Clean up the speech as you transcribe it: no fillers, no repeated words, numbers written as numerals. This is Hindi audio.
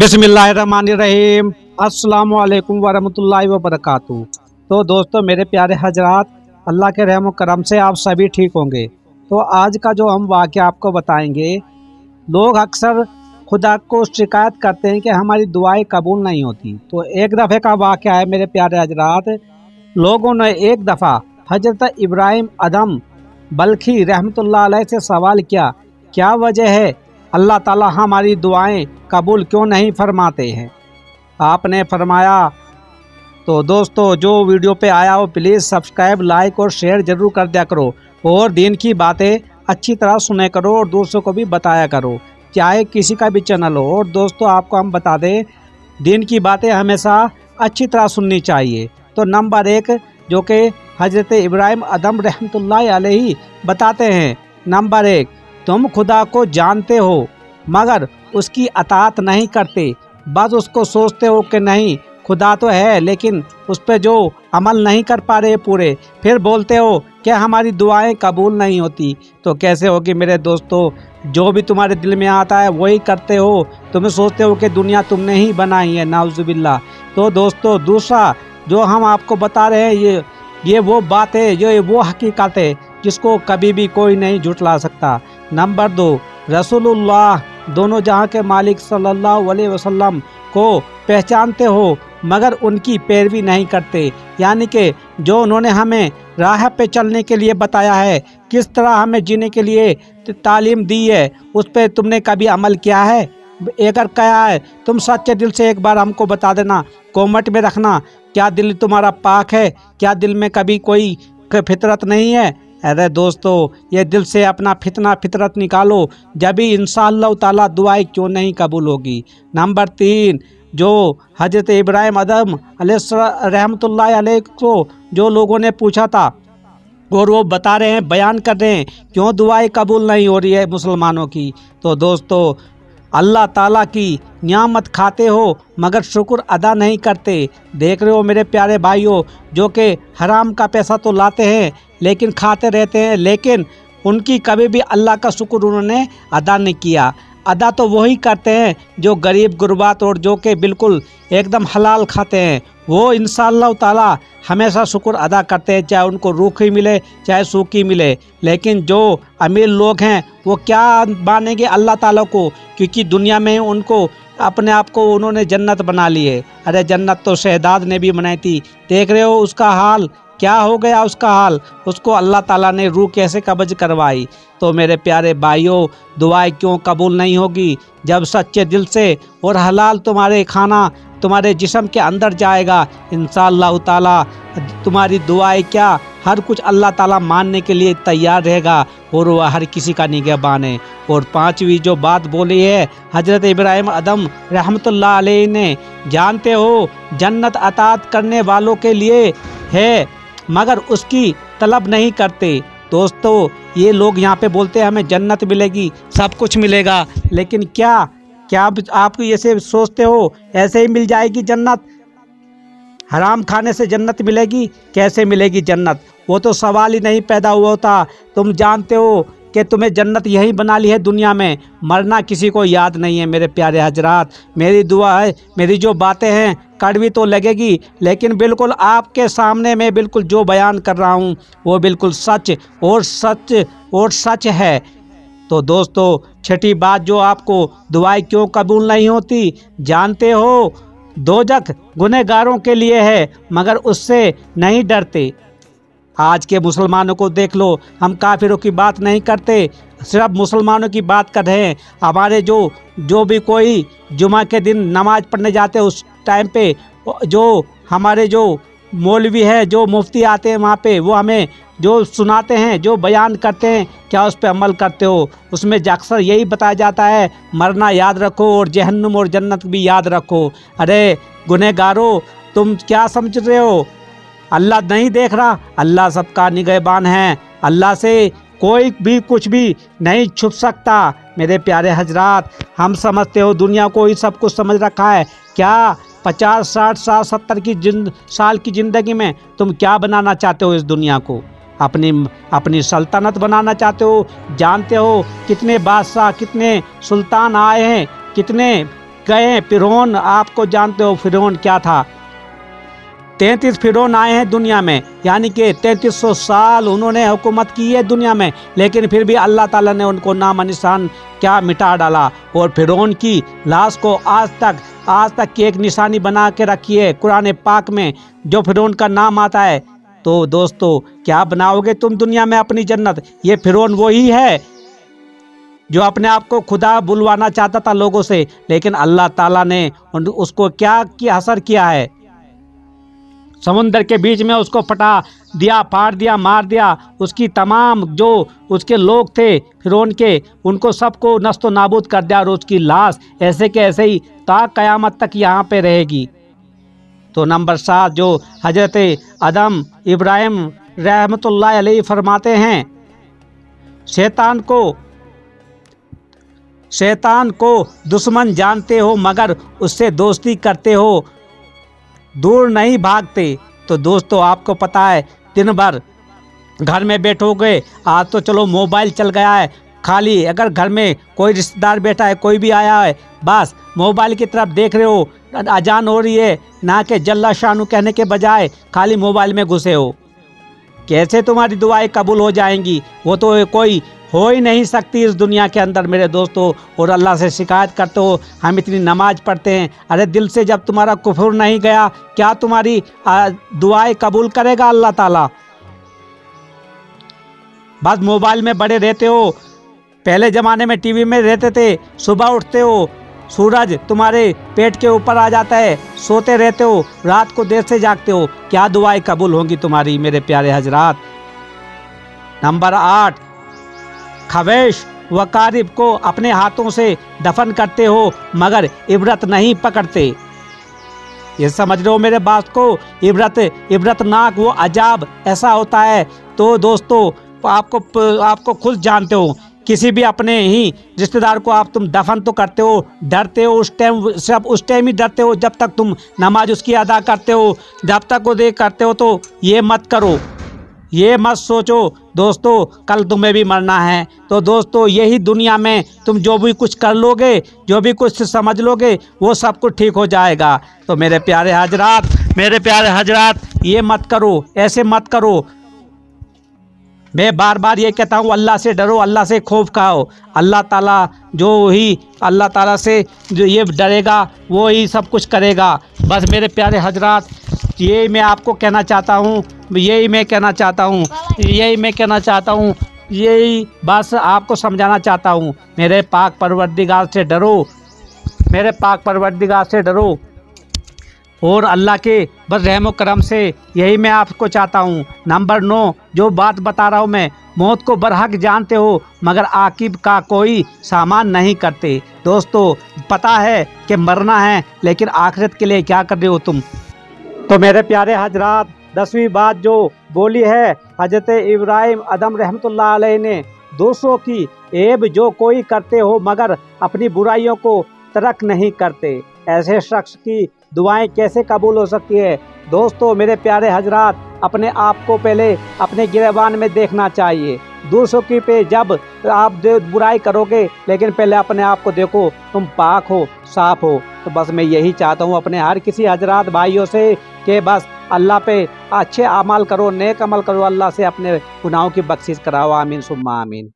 बिस्मिल्लाहिर्रहमानिर्रहीम अस्सलामुअलैकुम वरहमतुल्लाहि वबरकातुहू। तो दोस्तों मेरे प्यारे हजरात, अल्लाह के रहम और करम से आप सभी ठीक होंगे। तो आज का जो हम वाक़या आपको बताएंगे, लोग अक्सर खुदा को शिकायत करते हैं कि हमारी दुआएं कबूल नहीं होती। तो एक दफ़े का वाक़या है मेरे प्यारे हजरात, लोगों ने एक दफ़ा हजरत इब्राहिम अदम बल्खी रहमतुल्लाह अलैह से सवाल किया, क्या वजह है अल्लाह ताला हमारी दुआएं कबूल क्यों नहीं फरमाते हैं? आपने फरमाया। तो दोस्तों जो वीडियो पे आया हो प्लीज़ सब्सक्राइब, लाइक और शेयर ज़रूर कर दिया करो, और दीन की बातें अच्छी तरह सुने करो और दूसरों को भी बताया करो, चाहे किसी का भी चैनल हो। और दोस्तों आपको हम बता दें, दीन की बातें हमेशा अच्छी तरह सुननी चाहिए। तो नंबर एक जो कि हज़रत इब्राहिम अदम रहमतुल्लाहि अलैहि बताते हैं, नंबर एक, तुम खुदा को जानते हो मगर उसकी अतात नहीं करते, बस उसको सोचते हो कि नहीं खुदा तो है लेकिन उस पर जो अमल नहीं कर पा रहे पूरे, फिर बोलते हो कि हमारी दुआएं कबूल नहीं होती। तो कैसे होगी मेरे दोस्तों, जो भी तुम्हारे दिल में आता है वही करते हो, तुम्हें सोचते हो कि दुनिया तुमने ही बनाई है, नाउजुबिल्ला। तो दोस्तों दूसरा जो हम आपको बता रहे हैं, ये वो बात है, ये वो हकीकत है जिसको कभी भी कोई नहीं झुठला सकता। नंबर दो, रसूलुल्लाह दोनों जहां के मालिक सल्लल्लाहु अलैहि वसल्लम को पहचानते हो मगर उनकी पैरवी नहीं करते, यानी कि जो उन्होंने हमें राह पे चलने के लिए बताया है, किस तरह हमें जीने के लिए तालीम दी है, उस पर तुमने कभी अमल किया है? अगर क्या है तुम सच्चे दिल से एक बार हमको बता देना, कमेंट में रखना, क्या दिल तुम्हारा पाक है, क्या दिल में कभी कोई फितरत नहीं है? अरे दोस्तों ये दिल से अपना फितरत निकालो, जब ही इंशाअल्लाह ताला दुआएं क्यों नहीं कबूल होगी। नंबर तीन, जो हज़रत इब्राहिम अदम रहमतुल्लाह अलैह को जो लोगों ने पूछा था, और वो बता रहे हैं, बयान कर रहे हैं क्यों दुआएं कबूल नहीं हो रही है मुसलमानों की। तो दोस्तों अल्लाह ताला की नियामत खाते हो मगर शुक्र अदा नहीं करते। देख रहे हो मेरे प्यारे भाइयों, जो कि हराम का पैसा तो लाते हैं लेकिन खाते रहते हैं, लेकिन उनकी कभी भी अल्लाह का शुक्र उन्होंने अदा नहीं किया। अदा तो वही करते हैं जो गरीब गुरबात और जो कि बिल्कुल एकदम हलाल खाते हैं, वो इंशाअल्लाह ताला हमेशा शुक्र अदा करते हैं, चाहे उनको रूखी मिले चाहे सूखी मिले। लेकिन जो अमीर लोग हैं वो क्या मानेंगे अल्लाह ताला को, क्योंकि दुनिया में उनको अपने आप को उन्होंने जन्नत बना ली है। अरे जन्नत तो शहदाद ने भी बनाई थी, देख रहे हो उसका हाल क्या हो गया, उसका हाल, उसको अल्लाह ताला ने रूह कैसे कब्ज करवाई। तो मेरे प्यारे भाइयों दुआएं क्यों कबूल नहीं होगी? जब सच्चे दिल से और हलाल तुम्हारे खाना तुम्हारे जिस्म के अंदर जाएगा, इंशाअल्लाह ताला तुम्हारी दुआएं क्या हर कुछ अल्लाह ताला मानने के लिए तैयार रहेगा, और वह हर किसी का निगहबान है। और पांचवी जो बात बोली है हज़रत इब्राहिम अदम रहमतुल्लाह अलैह ने, जानते हो जन्नत अतात करने वालों के लिए है मगर उसकी तलब नहीं करते। दोस्तों ये लोग यहाँ पे बोलते हैं हमें जन्नत मिलेगी, सब कुछ मिलेगा, लेकिन क्या आप ऐसे सोचते हो ऐसे ही मिल जाएगी जन्नत? हराम खाने से जन्नत मिलेगी? कैसे मिलेगी जन्नत, वो तो सवाल ही नहीं पैदा हुआ होता। तुम जानते हो कि तुम्हें जन्नत यहीं बना ली है दुनिया में, मरना किसी को याद नहीं है मेरे प्यारे हजरात। मेरी दुआ है, मेरी जो बातें हैं कड़वी तो लगेगी लेकिन बिल्कुल आपके सामने मैं बिल्कुल जो बयान कर रहा हूँ वो बिल्कुल सच है। तो दोस्तों छठी बात जो आपको दुआएं क्यों कबूल नहीं होती, जानते हो दोजख गुनहगारों के लिए है मगर उससे नहीं डरते। आज के मुसलमानों को देख लो, हम काफिरों की बात नहीं करते, सिर्फ मुसलमानों की बात कर रहे हैं। हमारे जो भी कोई जुमा के दिन नमाज पढ़ने जाते हैं, उस टाइम पे जो हमारे जो मौलवी है, जो मुफ्ती आते हैं वहाँ पे, वो हमें जो सुनाते हैं जो बयान करते हैं, क्या उस पर अमल करते हो? उसमें अक्सर यही बताया जाता है, मरना याद रखो और जहन्नुम और जन्नत भी याद रखो। अरे गुनहगारों तुम क्या समझ रहे हो, अल्लाह नहीं देख रहा? अल्लाह सबका निगहबान है, अल्लाह से कोई भी कुछ भी नहीं छुप सकता। मेरे प्यारे हजरात, हम समझते हो दुनिया को ही सब कुछ समझ रखा है, क्या 50, 60, 70 की साल की ज़िंदगी में तुम क्या बनाना चाहते हो इस दुनिया को? अपनी सल्तनत बनाना चाहते हो? जानते हो कितने बादशाह कितने सुल्तान आए हैं, कितने गए। फिरौन, आपको जानते हो फिरौन क्या था, 33 फिरौन आए हैं दुनिया में, यानी कि 3300 साल उन्होंने हुकूमत की है दुनिया में, लेकिन फिर भी अल्लाह ताला ने उनको नाम निशान क्या मिटा डाला। और फिरौन की लाश को आज तक की एक निशानी बना के रखी है कुरान पाक में, जो फिरौन का नाम आता है। तो दोस्तों, क्या बनाओगे तुम दुनिया में अपनी जन्नत? ये फिरौन वही है जो अपने आप को खुदा बुलवाना चाहता था लोगों से, लेकिन अल्लाह ताला ने उसको क्या असर किया है, समुंदर के बीच में उसको फटा दिया, फाड़ दिया, मार दिया। उसकी तमाम जो उसके लोग थे फिरौन के, उनको सबको नष्ट नाबूद कर दिया, और उसकी लाश ऐसे के ऐसे ही ता कयामत तक यहाँ पे रहेगी। तो नंबर 7, जो हजरत आदम इब्राहिम रहमतुल्लाह अलैह फरमाते हैं, शैतान को दुश्मन जानते हो मगर उससे दोस्ती करते हो, दूर नहीं भागते। तो दोस्तों, आपको पता है दिन भर घर में बैठोगे, आज तो चलो मोबाइल चल गया है, खाली अगर घर में कोई रिश्तेदार बैठा है, कोई भी आया है, बस मोबाइल की तरफ देख रहे हो, अजान हो रही है ना के जल्ला शानू कहने के बजाय खाली मोबाइल में घुसे हो, कैसे तुम्हारी दुआएं कबूल हो जाएंगी? वो तो कोई हो ही नहीं सकती इस दुनिया के अंदर मेरे दोस्तों। और अल्लाह से शिकायत करते हो, हम इतनी नमाज पढ़ते हैं, अरे दिल से जब तुम्हारा कुफर नहीं गया, क्या तुम्हारी दुआएं कबूल करेगा अल्लाह ताला? बस मोबाइल में बड़े रहते हो, पहले ज़माने में टीवी में रहते थे, सुबह उठते हो सूरज तुम्हारे पेट के ऊपर आ जाता है, सोते रहते हो, रात को देर से जागते हो, क्या दुआएं कबूल होंगी तुम्हारी मेरे प्यारे हजरात? नंबर 8, खवेश वकारिब को अपने हाथों से दफन करते हो मगर इबरत नहीं पकड़ते। ये समझ रहे हो मेरे बात को, इबरतनाक वो अजाब ऐसा होता है। तो दोस्तों, आपको खुद जानते हो, किसी भी अपने ही रिश्तेदार को आप तुम दफन तो करते हो, डरते हो उस टाइम ही डरते हो, जब तक तुम नमाज उसकी अदा करते हो, जब तक वो देख करते हो। तो ये मत करो, ये मत सोचो दोस्तों कल तुम्हें भी मरना है। तो दोस्तों, यही दुनिया में तुम जो भी कुछ कर लोगे, जो भी कुछ समझ लोगे, वो सब कुछ ठीक हो जाएगा। तो मेरे प्यारे हजरात, ये मत करो, ऐसे मत करो। मैं बार बार ये कहता हूँ, अल्लाह से डरो, अल्लाह से खौफ खाओ। अल्लाह ताला से जो ये डरेगा वो ही सब कुछ करेगा। बस मेरे प्यारे हजरात, यही मैं कहना चाहता हूँ, यही बस आपको समझाना चाहता हूँ। मेरे पाक परवरदिगार से डरो और अल्लाह के बस रहम करम से, यही मैं आपको चाहता हूँ। नंबर 9, जो बात बता रहा हूँ मैं, मौत को बरहक जानते हो मगर आकिब का कोई सामान नहीं करते। दोस्तों, पता है कि मरना है, लेकिन आखिरत के लिए क्या कर रहे हो तुम? तो मेरे प्यारे हजरात, 10वीं बात जो बोली है हजरत इब्राहिम आदम रहमतुल्लाह अलैह ने, दूसरों की ऐब जो कोई करते हो मगर अपनी बुराइयों को तरक नहीं करते, ऐसे शख्स की दुआएं कैसे कबूल हो सकती है? दोस्तों मेरे प्यारे हजरात, अपने आप को पहले अपने गिरेबान में देखना चाहिए। दूसरों की पे जब आप बुराई करोगे, लेकिन पहले अपने आप को देखो, तुम पाक हो, साफ हो। तो बस मैं यही चाहता हूँ अपने हर किसी हजरात भाइयों से कि बस अल्लाह पे अच्छे अमल करो, नेक अमल करो, अल्लाह से अपने गुनाहों की बख्शिश कराओ। आमीन सुम्मा आमीन।